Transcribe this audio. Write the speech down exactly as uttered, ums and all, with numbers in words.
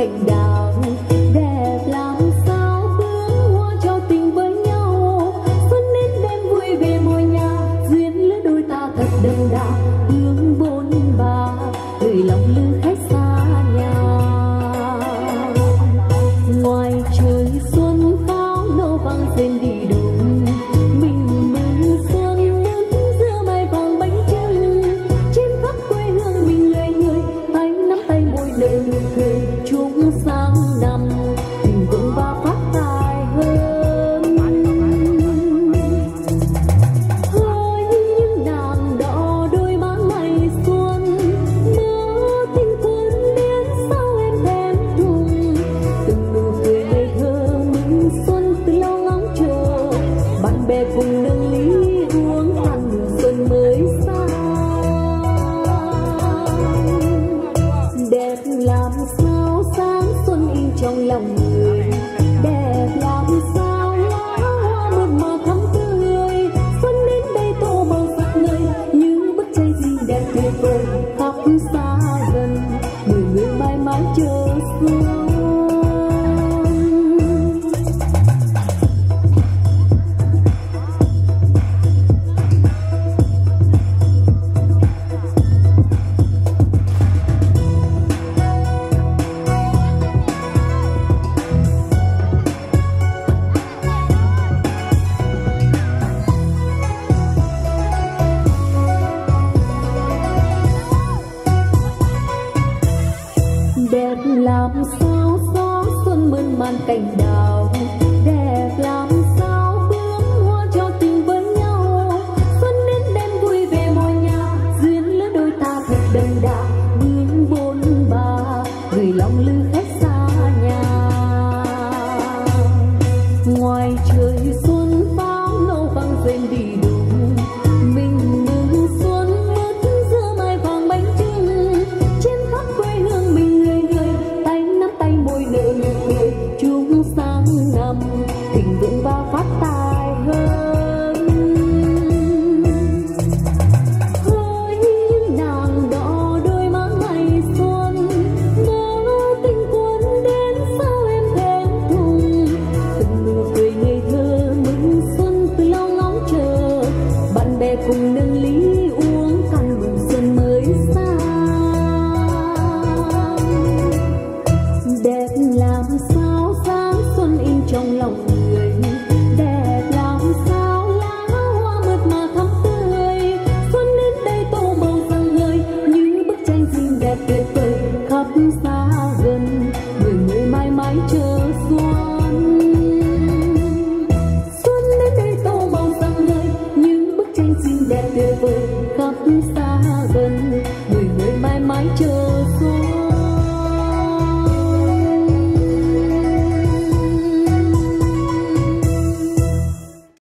cạnh đào đẹp làm sao bướm hoa cho tình với nhau. Xuân đến đêm vui về môi nhà, duyên lứa đôi ta thật đậm đà. Hướng bốn ba gửi lòng lư khách xa nhà, ngoài trời xuân pháo nâu vang rền đi đồng. Mình mừng xuân nướng dưa mai vàng bánh trưng, trên khắp quê hương mình người người tay nắm tay môi nở nụ cười. Chúc sang năm tình vượng và phát tài hơn. Hỡi những nàng đỏ đôi má ngày xuân, nếu tình quân đến sau em thêm thùng. Từng nụ cười ngây thơ mừng xuân tiêu ngóng chờ, bạn bè cùng nâng ly uống ăn xuân mới xa. Đẹp làm sao sáng xuân in trong lòng người, đẹp làm sao lá hoa mượt mà thắm tươi. Xuân đến đây tô màu sắc người, những bức tranh gì đẹp tuyệt vời khắp xa gần, người người mãi mãi chờ xuân. Đẹp làm sao gió xuân mơn man cành đào, đẹp làm sao bướm hoa cho tình với nhau. Xuân đến đêm vui về môi nhà, duyên lứa đôi ta thật đậm đà. Bướm bốn ba gửi lòng lư khách xa nhà, ngoài trời xuân pháo nâu vang rền đi đường. Cùng nâng ly uống cạn mừng xuân mới xa. Đẹp làm sao sáng xuân in trong lòng người, đẹp làm sao lá hoa mượt mà thắm tươi. Xuân đến đây tô màu rạng ngời, những bức tranh xinh đẹp tuyệt vời khắp xa gần, người người mãi mãi chờ xuân. Đẹp tuyệt vời khắp xa gần, người người mãi mãi chờ.